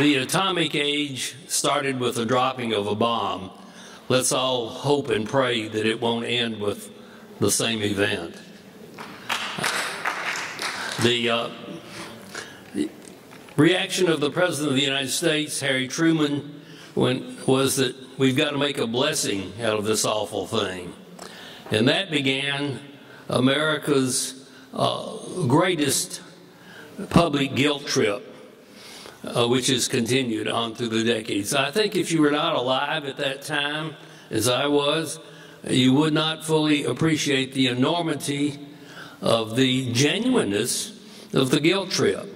The atomic age started with the dropping of a bomb. Let's all hope and pray that it won't end with the same event. The reaction of the President of the United States, Harry Truman, was that we've got to make a blessing out of this awful thing. And that began America's greatest public guilt trip, which has continued on through the decades. I think if you were not alive at that time, as I was, you would not fully appreciate the enormity of the genuineness of the guilt trip.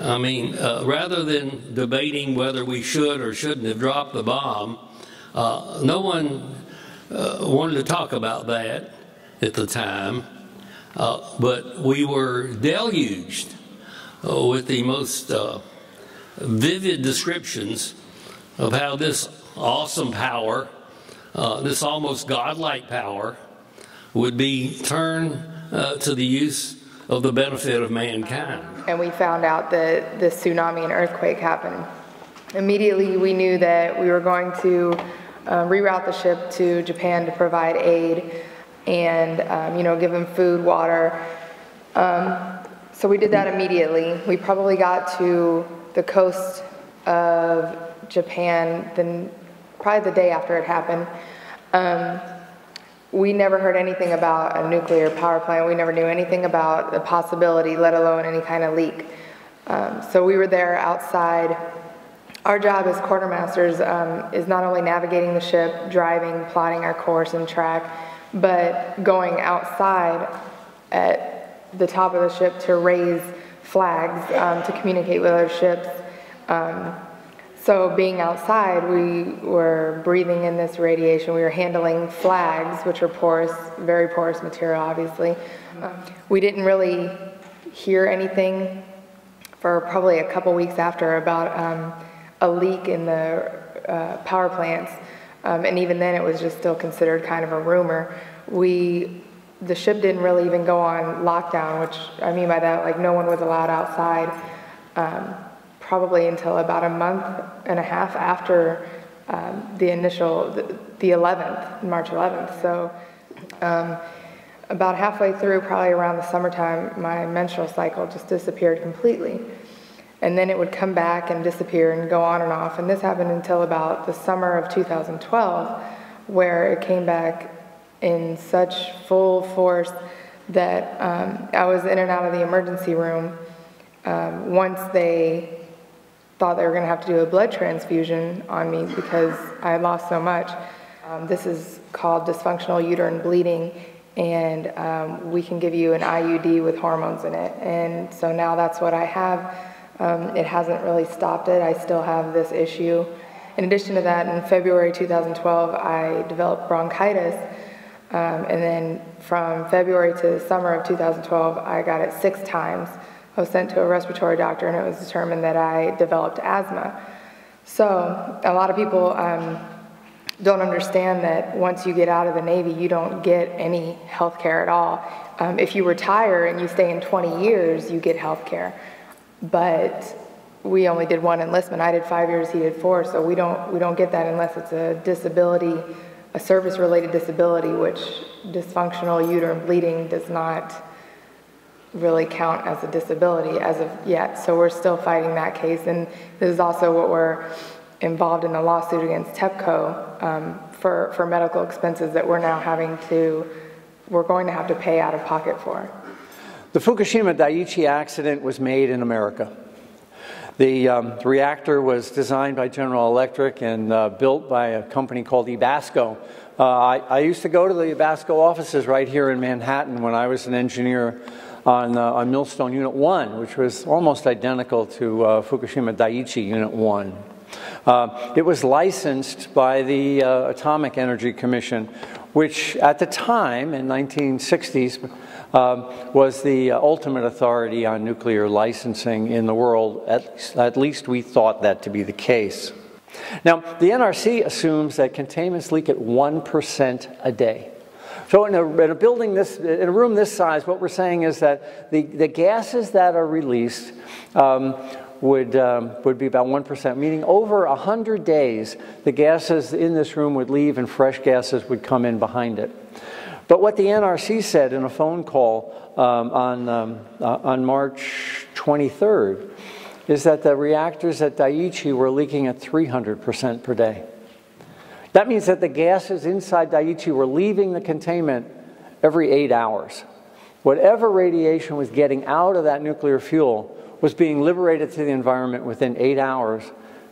I mean, rather than debating whether we should or shouldn't have dropped the bomb, no one wanted to talk about that at the time, but we were deluged with the most vivid descriptions of how this awesome power, this almost godlike power, would be turned to the use of the benefit of mankind. And we found out that the tsunami and earthquake happened. Immediately we knew that we were going to reroute the ship to Japan to provide aid and you know, give them food, water. So we did that immediately. We probably got to the coast of Japan then probably the day after it happened. We never heard anything about a nuclear power plant. We never knew anything about the possibility, let alone any kind of leak. So we were there outside. Our job as quartermasters is not only navigating the ship, driving, plotting our course and track, but going outside at the top of the ship to raise flags, to communicate with other ships. So being outside, we were breathing in this radiation. We were handling flags, which are porous, very porous material, obviously. We didn't really hear anything for probably a couple weeks after about a leak in the power plants. And even then, it was just still considered kind of a rumor. The ship didn't really even go on lockdown, which I mean by that, like no one was allowed outside. Probably until about a month and a half after the initial, the 11th, March 11th. So about halfway through, probably around the summertime, my menstrual cycle just disappeared completely. And then it would come back and disappear and go on and off. And this happened until about the summer of 2012, where it came back in such full force that I was in and out of the emergency room. Once they thought they were going to have to do a blood transfusion on me because I lost so much. This is called dysfunctional uterine bleeding, and we can give you an IUD with hormones in it. And so now that's what I have. It hasn't really stopped it. I still have this issue. In addition to that, in February 2012, I developed bronchitis. And then from February to the summer of 2012, I got it 6 times. I was sent to a respiratory doctor, and it was determined that I developed asthma. So a lot of people don't understand that once you get out of the Navy, you don't get any health care at all. If you retire and you stay in 20 years, you get health care. But we only did 1 enlistment. I did 5 years, he did 4, so we don't get that unless it's a disability, a service-related disability, which dysfunctional uterine bleeding does not really count as a disability as of yet. So we're still fighting that case, and this is also what we're involved in the lawsuit against TEPCO for medical expenses that we're now we're going to have to pay out of pocket for. The Fukushima Daiichi accident was made in America. The reactor was designed by General Electric and built by a company called Ebasco. I used to go to the Ebasco offices right here in Manhattan when I was an engineer on Millstone Unit 1, which was almost identical to Fukushima Daiichi Unit 1. It was licensed by the Atomic Energy Commission, which at the time, in the 1960s, was the ultimate authority on nuclear licensing in the world. At least we thought that to be the case. Now, the NRC assumes that containments leak at 1% a day. So in a room this size, what we're saying is that the gases that are released would be about 1%, meaning over 100 days, the gases in this room would leave and fresh gases would come in behind it. But what the NRC said in a phone call on March 23rd is that the reactors at Daiichi were leaking at 300% per day. That means that the gases inside Daiichi were leaving the containment every 8 hours. Whatever radiation was getting out of that nuclear fuel was being liberated to the environment within 8 hours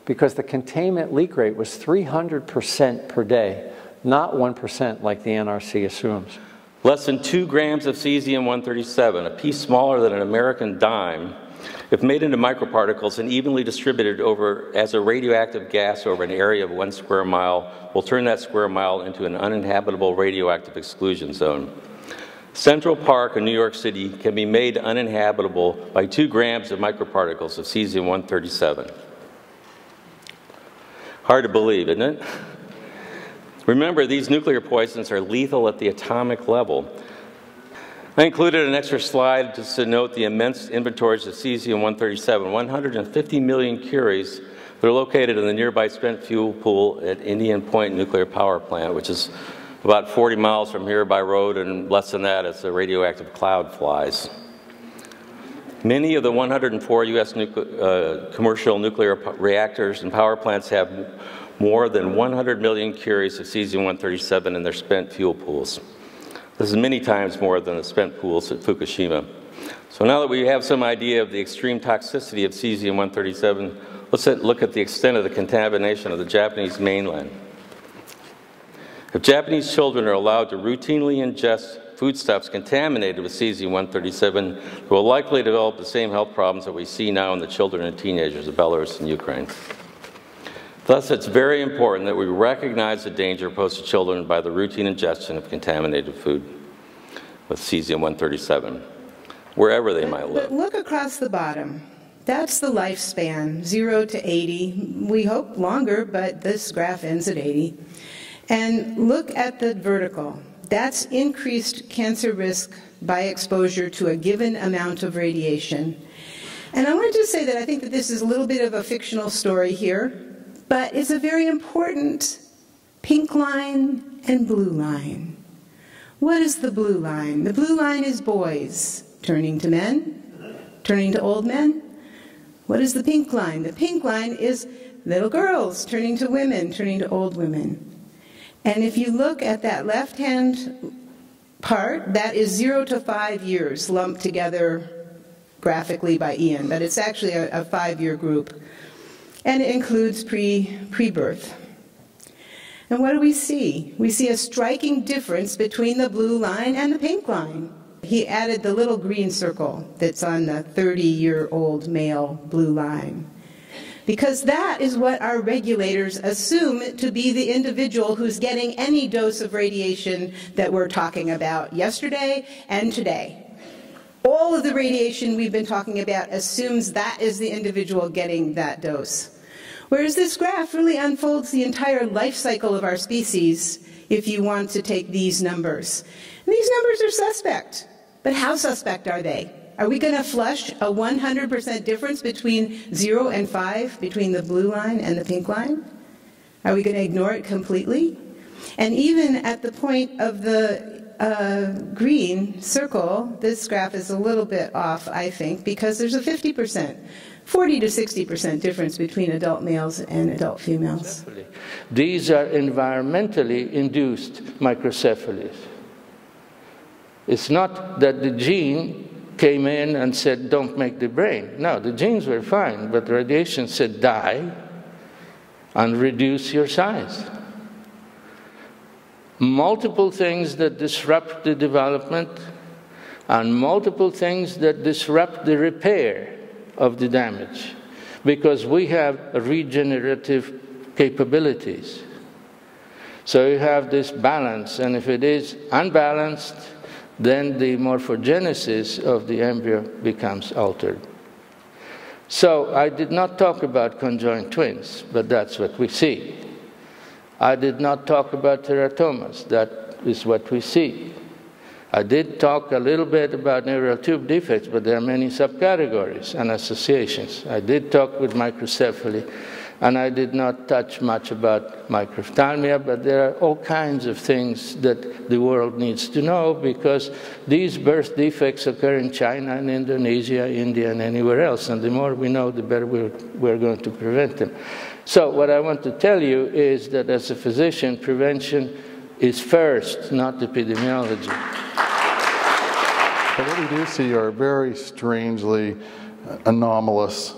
because the containment leak rate was 300% per day, not 1% like the NRC assumes. Less than 2 grams of cesium-137, a piece smaller than an American dime, if made into microparticles and evenly distributed over as a radioactive gas over an area of 1 square mile, will turn that square mile into an uninhabitable radioactive exclusion zone. Central Park in New York City can be made uninhabitable by 2 grams of microparticles of cesium-137. Hard to believe, isn't it? Remember, these nuclear poisons are lethal at the atomic level. I included an extra slide just to note the immense inventories of cesium-137, 150 million curies that are located in the nearby spent fuel pool at Indian Point Nuclear Power Plant, which is about 40 miles from here by road, and less than that as the radioactive cloud flies. Many of the 104 U.S. commercial nuclear reactors and power plants have more than 100 million curies of cesium-137 in their spent fuel pools. This is many times more than the spent pools at Fukushima. So now that we have some idea of the extreme toxicity of cesium-137, let's look at the extent of the contamination of the Japanese mainland. If Japanese children are allowed to routinely ingest foodstuffs contaminated with cesium-137, they will likely develop the same health problems that we see now in the children and teenagers of Belarus and Ukraine. Thus, it's very important that we recognize the danger posed to children by the routine ingestion of contaminated food with cesium-137, wherever they might live. But look across the bottom. That's the lifespan, 0 to 80. We hope longer, but this graph ends at 80. And look at the vertical. That's increased cancer risk by exposure to a given amount of radiation. And I wanted to say that I think that this is a little bit of a fictional story here, but it's a very important pink line and blue line. What is the blue line? The blue line is boys turning to men, turning to old men. What is the pink line? The pink line is little girls turning to women, turning to old women. And if you look at that left-hand part, that is 0 to 5 years lumped together graphically by Ian, but it's actually a 5-year group. And it includes pre-birth. And what do we see? We see a striking difference between the blue line and the pink line. He added the little green circle that's on the 30-year-old male blue line, because that is what our regulators assume to be the individual who's getting any dose of radiation that we're talking about yesterday and today. All of the radiation we've been talking about assumes that is the individual getting that dose. Whereas this graph really unfolds the entire life cycle of our species if you want to take these numbers. And these numbers are suspect, but how suspect are they? Are we going to flush a 100% difference between 0 and 5, between the blue line and the pink line? Are we going to ignore it completely? And even at the point of the green circle, this graph is a little bit off, I think, because there's a 50%, 40 to 60% difference between adult males and adult females. These are environmentally induced microcephalies. It's not that the gene came in and said, don't make the brain. No, the genes were fine, but the radiation said, die and reduce your size. Multiple things that disrupt the development and multiple things that disrupt the repair of the damage, because we have regenerative capabilities. So you have this balance, and if it is unbalanced, then the morphogenesis of the embryo becomes altered. So I did not talk about conjoined twins, but that's what we see. I did not talk about teratomas, that is what we see. I did talk a little bit about neural tube defects, but there are many subcategories and associations. I did talk with microcephaly, and I did not touch much about microphthalmia, but there are all kinds of things that the world needs to know, because these birth defects occur in China and Indonesia, India, and anywhere else, and the more we know, the better we're going to prevent them. So what I want to tell you is that as a physician, prevention is first, not epidemiology. But what we do see are very strangely anomalous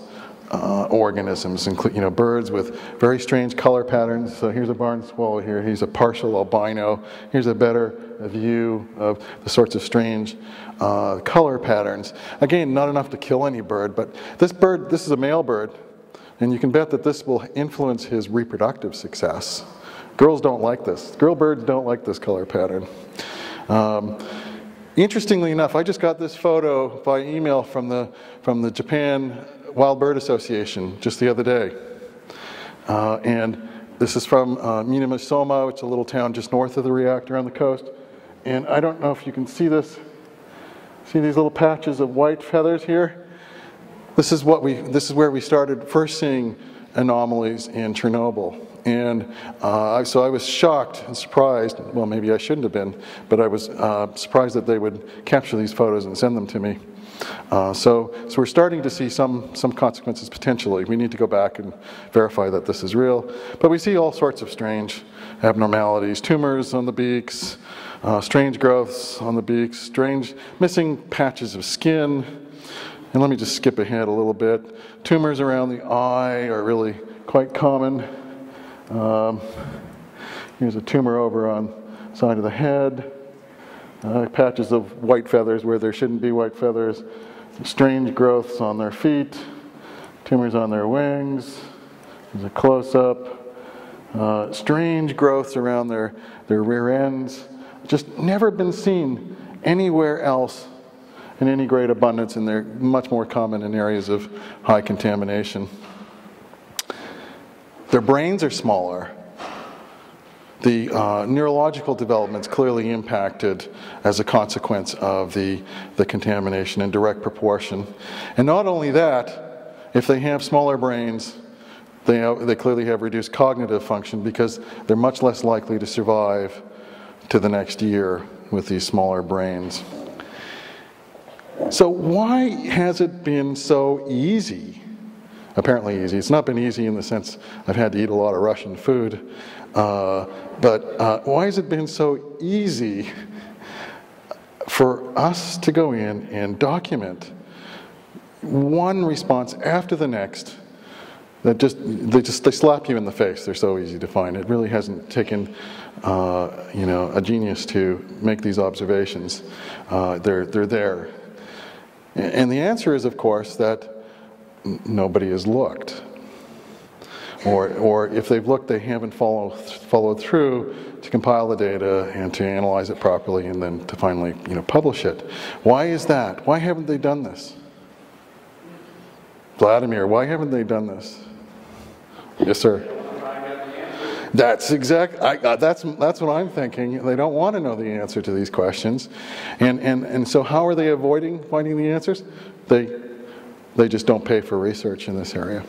organisms, including, you know, birds with very strange color patterns. So here's a barn swallow here, he's a partial albino. Here's a better view of the sorts of strange color patterns. Again, not enough to kill any bird, but this bird, this is a male bird, and you can bet that this will influence his reproductive success. Girls don't like this. Girl birds don't like this color pattern. Interestingly enough, I just got this photo by email from the Japan Wild Bird Association just the other day. And this is from Minamisoma, which is a little town just north of the reactor on the coast. And I don't know if you can see this, see these little patches of white feathers here? This is where we started first seeing anomalies in Chernobyl. And so I was shocked and surprised, well, maybe I shouldn't have been, but I was surprised that they would capture these photos and send them to me. So we're starting to see some consequences potentially. We need to go back and verify that this is real. But we see all sorts of strange abnormalities, tumors on the beaks, strange growths on the beaks, strange missing patches of skin. And let me just skip ahead a little bit. Tumors around the eye are really quite common. Here's a tumor over on the side of the head, patches of white feathers where there shouldn't be white feathers, strange growths on their feet, tumors on their wings. There's a close-up, strange growths around their rear ends, just never been seen anywhere else in any great abundance, and they're much more common in areas of high contamination. Their brains are smaller. The neurological development's clearly impacted as a consequence of the contamination in direct proportion. And not only that, if they have smaller brains, they clearly have reduced cognitive function, because they're much less likely to survive to the next year with these smaller brains. So why has it been so easy? Apparently easy. It's not been easy in the sense I've had to eat a lot of Russian food, but why has it been so easy for us to go in and document one response after the next that they slap you in the face? They're so easy to find. It really hasn't taken you know, a genius to make these observations. They're there. And the answer is, of course, that nobody has looked, or if they've looked, they haven't followed through to compile the data and to analyze it properly and then to finally, you know, publish it. Why is that? Why haven't they done this? Vladimir, why haven't they done this? Yes, sir. That's exactly, that's what I'm thinking. They don't want to know the answer to these questions. And so how are they avoiding finding the answers? They just don't pay for research in this area.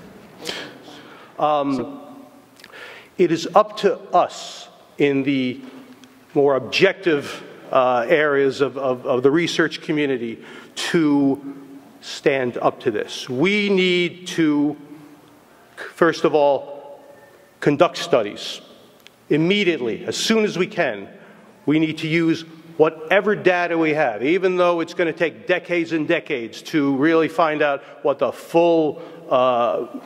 It is up to us in the more objective areas of the research community to stand up to this. We need to, first of all, conduct studies immediately, as soon as we can. We need to use whatever data we have, even though it's going to take decades and decades to really find out what the full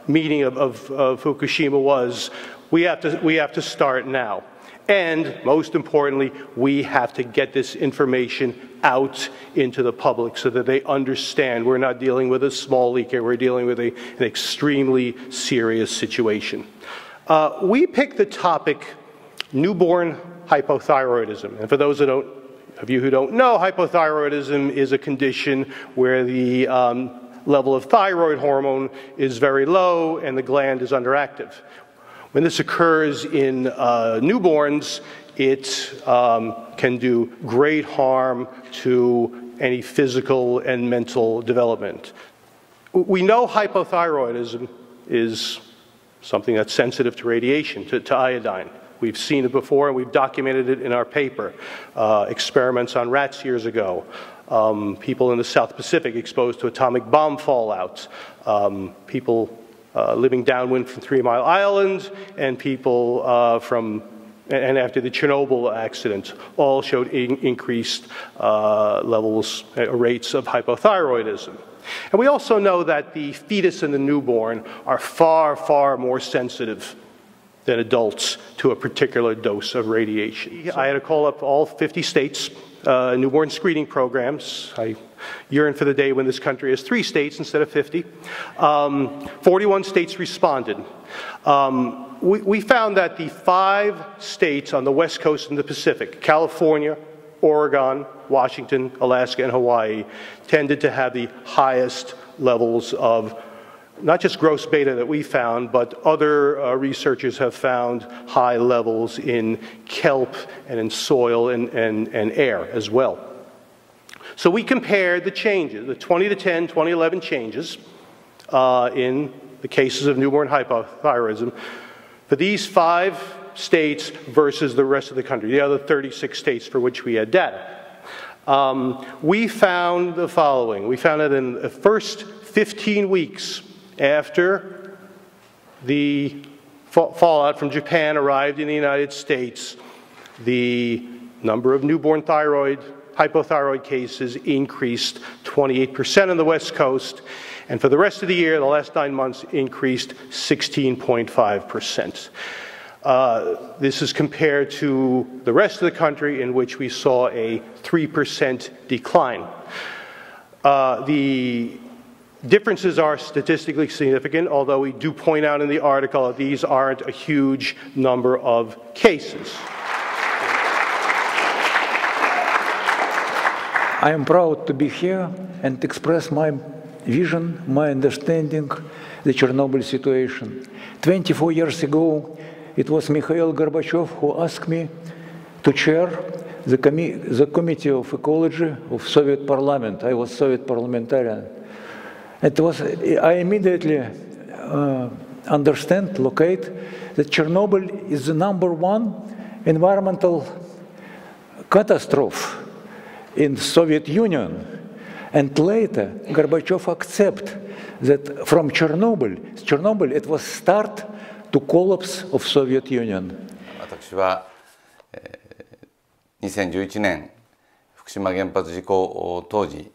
meaning of Fukushima was. We have to start now. And most importantly, we have to get this information out into the public so that they understand we're not dealing with a small leak here, we're dealing with an extremely serious situation. We picked the topic newborn hypothyroidism, and for those that don't of you who don't know, hypothyroidism is a condition where the level of thyroid hormone is very low and the gland is underactive. When this occurs in newborns, it can do great harm to any physical and mental development. We know hypothyroidism is something that's sensitive to radiation, to iodine. We've seen it before, and we've documented it in our paper. Experiments on rats years ago. People in the South Pacific exposed to atomic bomb fallout. People living downwind from 3 Mile Island, and people and after the Chernobyl accident, all showed increased levels, rates of hypothyroidism. And we also know that the fetus and the newborn are far, far more sensitive than adults to a particular dose of radiation. I had to call up all 50 states, newborn screening programs. I yearn for the day when this country has 3 states instead of 50. 41 states responded. We found that the 5 states on the West Coast and the Pacific, California, Oregon, Washington, Alaska, and Hawaii, tended to have the highest levels of not just gross beta that we found, but other researchers have found high levels in kelp and in soil and air as well. So we compared the changes, the 20 to 10, 2011 changes in the cases of newborn hypothyroidism for these 5 states versus the rest of the country, the other 36 states for which we had data. We found the following. We found that in the first 15 weeks after the fallout from Japan arrived in the United States, the number of newborn hypothyroid cases increased 28% on the West Coast, and for the rest of the year, the last 9 months, increased 16.5%. This is compared to the rest of the country, in which we saw a 3% decline. The differences are statistically significant, although we do point out in the article that these aren't a huge number of cases. I am proud to be here and express my vision, my understanding of the Chernobyl situation. 24 years ago, it was Mikhail Gorbachev who asked me to chair the Committee of Ecology of Soviet Parliament. I was Soviet parliamentarian. I immediately understand, locate, that Chernobyl is the #1 environmental catastrophe in Soviet Union. And later, Gorbachev accepted that from Chernobyl, it was start to collapse of Soviet Union. 私は2011年福島原発事故当時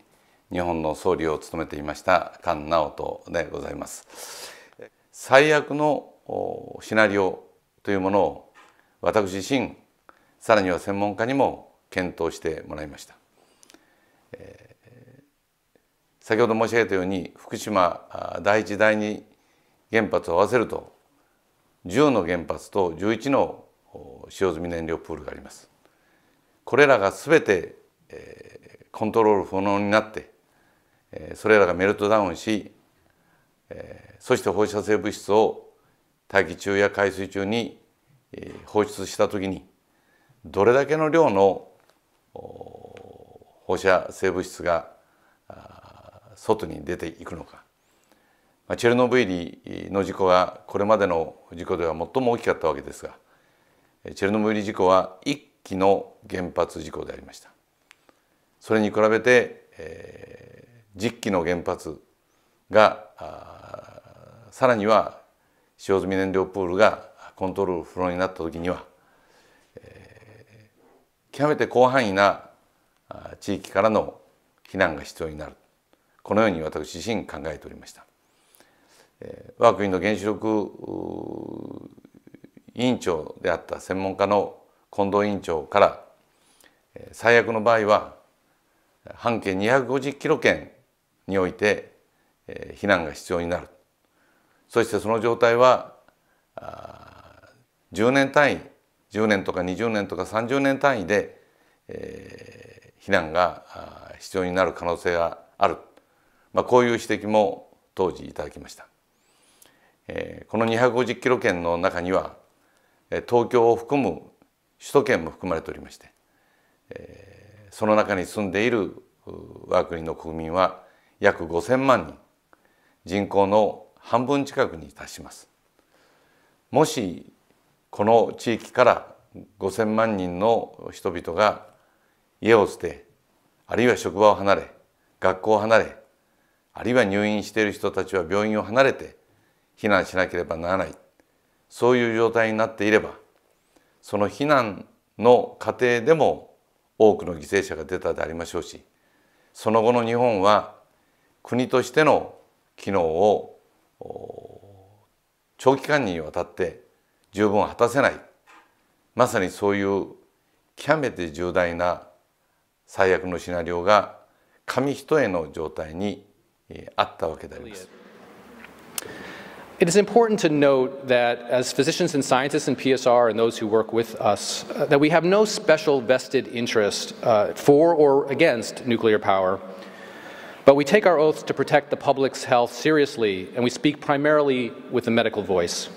日本の総理を務めていました菅直人でございます。最悪のシナリオというものを私自身さらには専門家にも検討してもらいました。先ほど申し上げたように福島第一第二原発を合わせると 10の原発と11の使用済み燃料プールがあります。これらが全てコントロール不能になってそれらがメルトダウンしそして放射性物質を大気中や海水中に放出した時にどれだけの量の放射性物質が外に出ていくのか。 チェルノブイリの事故はこれまでの事故では最も大きかったわけですがチェルノブイリ事故は1基の原発事故でありました。それに比べて、10基の原発がさらには使用済み燃料プールがコントロール不能になった時には、極めて広範囲な地域からの避難が必要になるこのように私自身考えておりました。 我が国の原子力委員長であった専門家の近藤委員長から最悪の場合は半径250キロ圏において避難が必要になるそしてその状態は10年単位10年とか20年とか30年単位で避難が必要になる可能性がある、こういう指摘も当時いただきました。 この250キロ圏の中には東京を含む首都圏も含まれておりまして、その中に住んでいる我が国の国民は約 5,000 万人、人口の半分近くに達します。もしこの地域から 5,000 万人の人々が家を捨て、あるいは職場を離れ、学校を離れ、あるいは入院している人たちは病院を離れて避難しなければならない、そういう状態になっていれば、その避難の過程でも多くの犠牲者が出たでありましょうし、その後の日本は国としての機能を長期間にわたって十分果たせない、まさにそういう極めて重大な最悪のシナリオが紙一重の状態にあったわけであります。It is important to note that as physicians and scientists in PSR and those who work with us, that we have no special vested interest for or against nuclear power, but we take our oaths to protect the public's health seriously, and we speak primarily with the medical voice.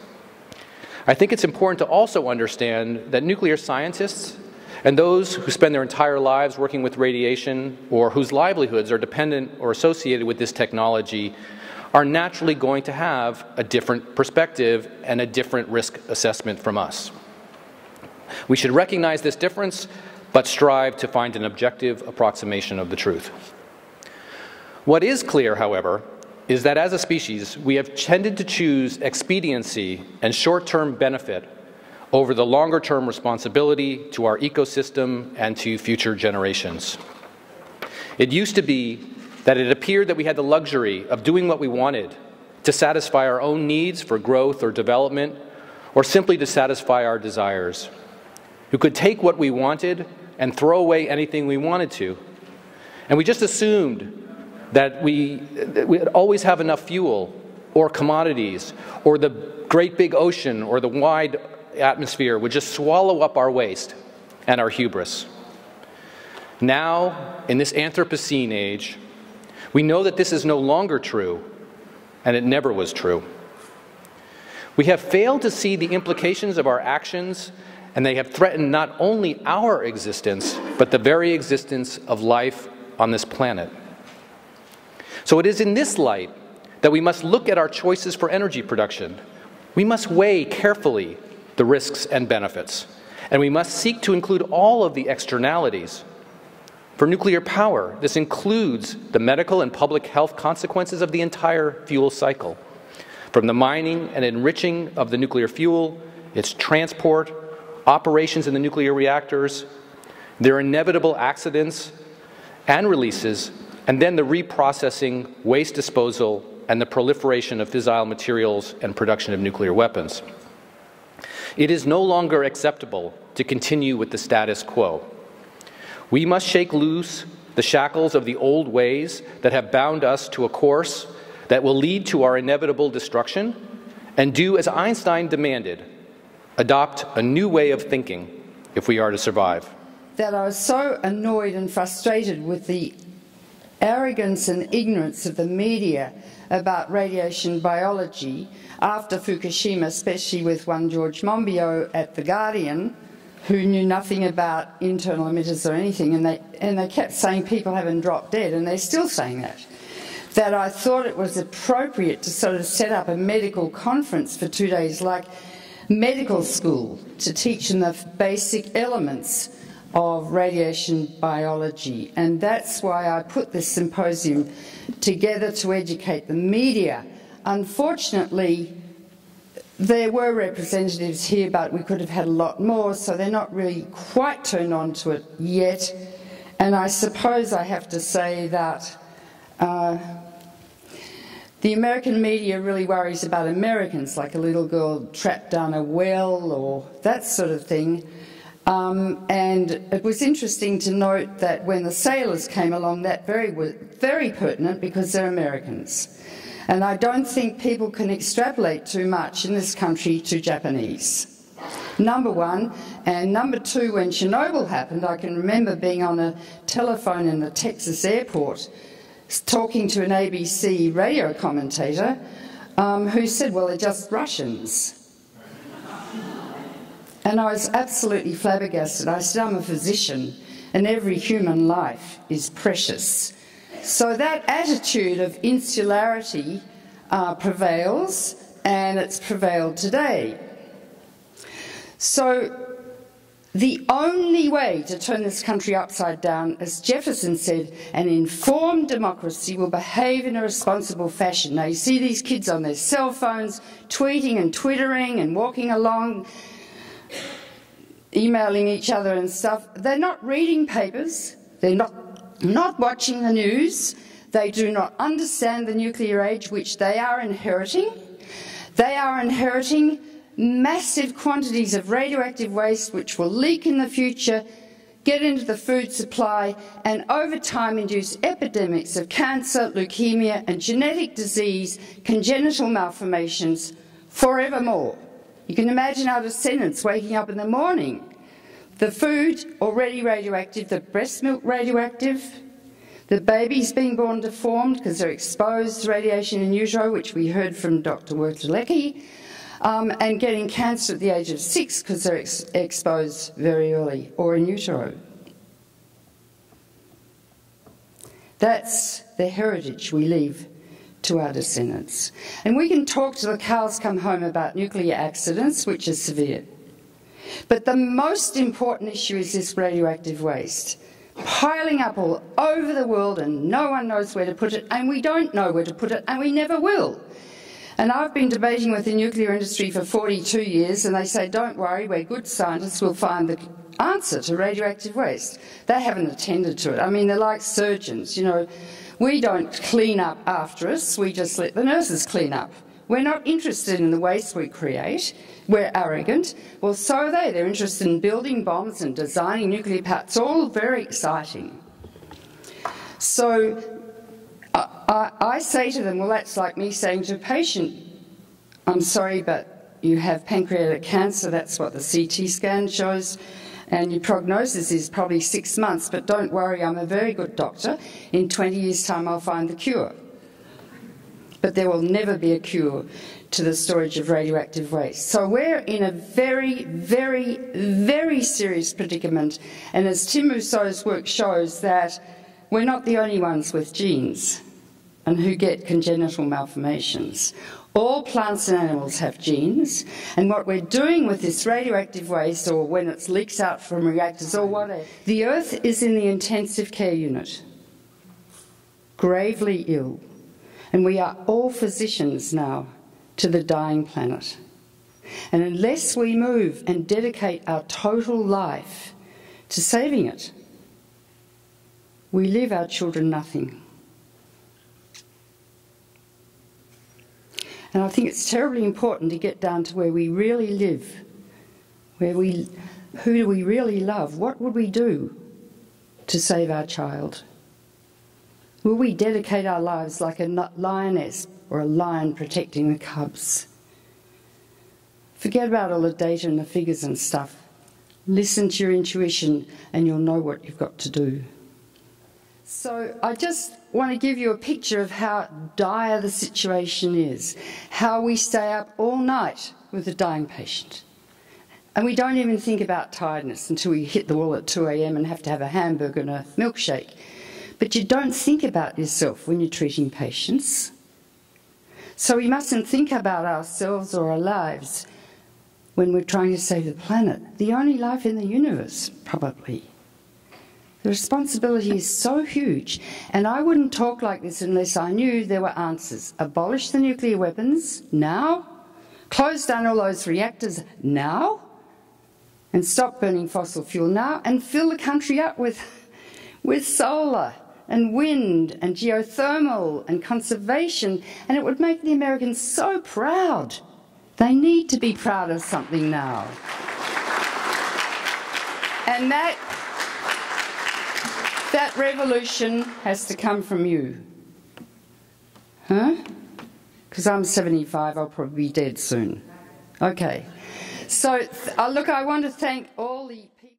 I think it's important to also understand that nuclear scientists and those who spend their entire lives working with radiation or whose livelihoods are dependent or associated with this technology are naturally going to have a different perspective and a different risk assessment from us. We should recognize this difference, but strive to find an objective approximation of the truth. What is clear, however, is that as a species, we have tended to choose expediency and short-term benefit over the longer-term responsibility to our ecosystem and to future generations. It used to be that it appeared that we had the luxury of doing what we wanted to satisfy our own needs for growth or development, or simply to satisfy our desires. We could take what we wanted and throw away anything we wanted to. And we just assumed that we'd always have enough fuel or commodities, or the great big ocean or the wide atmosphere would just swallow up our waste and our hubris. Now, in this Anthropocene age, we know that this is no longer true, and it never was true. We have failed to see the implications of our actions, and they have threatened not only our existence, but the very existence of life on this planet. So it is in this light that we must look at our choices for energy production. We must weigh carefully the risks and benefits, and we must seek to include all of the externalities. For nuclear power, this includes the medical and public health consequences of the entire fuel cycle, from the mining and enriching of the nuclear fuel, its transport, operations in the nuclear reactors, their inevitable accidents and releases, and then the reprocessing, waste disposal, and the proliferation of fissile materials and production of nuclear weapons. It is no longer acceptable to continue with the status quo. We must shake loose the shackles of the old ways that have bound us to a course that will lead to our inevitable destruction, and do as Einstein demanded, adopt a new way of thinking if we are to survive. That I was so annoyed and frustrated with the arrogance and ignorance of the media about radiation biology after Fukushima, especially with one George Monbiot at The Guardian, who knew nothing about internal emitters or anything, and they kept saying people haven't dropped dead, and they're still saying that, that I thought it was appropriate to sort of set up a medical conference for 2 days, like medical school, to teach them the basic elements of radiation biology. And that's why I put this symposium together, to educate the media. Unfortunately, there were representatives here, but we could have had a lot more, so they're not really quite turned on to it yet. And I suppose I have to say that the American media really worries about Americans, like a little girl trapped down a well or that sort of thing. And it was interesting to note that when the sailors came along, that was very pertinent because they're Americans. And I don't think people can extrapolate too much in this country to Japanese, number one. And number two, when Chernobyl happened, I can remember being on a telephone in the Texas airport talking to an ABC radio commentator who said, well, they're just Russians. And I was absolutely flabbergasted. I said, I'm a physician, and every human life is precious. So that attitude of insularity prevails, and it's prevailed today. So the only way to turn this country upside down, as Jefferson said, an informed democracy will behave in a responsible fashion. Now you see these kids on their cell phones, tweeting and twittering and walking along, emailing each other and stuff. They're not reading papers, they're not watching the news, they do not understand the nuclear age, which they are inheriting. They are inheriting massive quantities of radioactive waste which will leak in the future, get into the food supply, and over time induce epidemics of cancer, leukemia and genetic disease, congenital malformations forevermore. You can imagine our descendants waking up in the morning. The food already radioactive, the breast milk radioactive, the babies being born deformed because they're exposed to radiation in utero, which we heard from Dr. Wertelcki, and getting cancer at the age of 6 because they're exposed very early or in utero. That's the heritage we leave to our descendants. And we can talk till the cows come home about nuclear accidents, which is severe. But the most important issue is this radioactive waste, piling up all over the world, and no one knows where to put it, and we don't know where to put it, and we never will. And I've been debating with the nuclear industry for 42 years, and they say, don't worry, we're good scientists, we'll find the answer to radioactive waste. They haven't attended to it. I mean, they're like surgeons, you know. We don't clean up after us, we just let the nurses clean up. We're not interested in the waste we create. We're arrogant. Well, so are they. They're interested in building bombs and designing nuclear power. It's all very exciting. So I say to them, well, that's like me saying to a patient, I'm sorry, but you have pancreatic cancer. That's what the CT scan shows. And your prognosis is probably 6 months, but don't worry, I'm a very good doctor. In 20 years' time, I'll find the cure. But there will never be a cure to the storage of radioactive waste. So we're in a very, very, very serious predicament. And as Tim Mousseau's work shows, that we're not the only ones with genes and who get congenital malformations. All plants and animals have genes, and what we're doing with this radioactive waste, or when it leaks out from reactors or whatever, the Earth is in the intensive care unit, gravely ill, and we are all physicians now to the dying planet. And unless we move and dedicate our total life to saving it, we leave our children nothing. And I think it's terribly important to get down to where we really live, where we, who do we really love? What would we do to save our child? Will we dedicate our lives like a lioness or a lion protecting the cubs? Forget about all the data and the figures and stuff. Listen to your intuition and you'll know what you've got to do. So I just want to give you a picture of how dire the situation is, how we stay up all night with a dying patient. And we don't even think about tiredness until we hit the wall at 2 AM and have to have a hamburger and a milkshake. But you don't think about yourself when you're treating patients. So we mustn't think about ourselves or our lives when we're trying to save the planet, the only life in the universe, probably. The responsibility is so huge, and I wouldn't talk like this unless I knew there were answers. Abolish the nuclear weapons now, close down all those reactors now, and stop burning fossil fuel now, and fill the country up with solar and wind and geothermal and conservation, and it would make the Americans so proud. They need to be proud of something now. And that revolution has to come from you. Huh? Because I'm 75, I'll probably be dead soon. Okay. So, look, I want to thank all the people.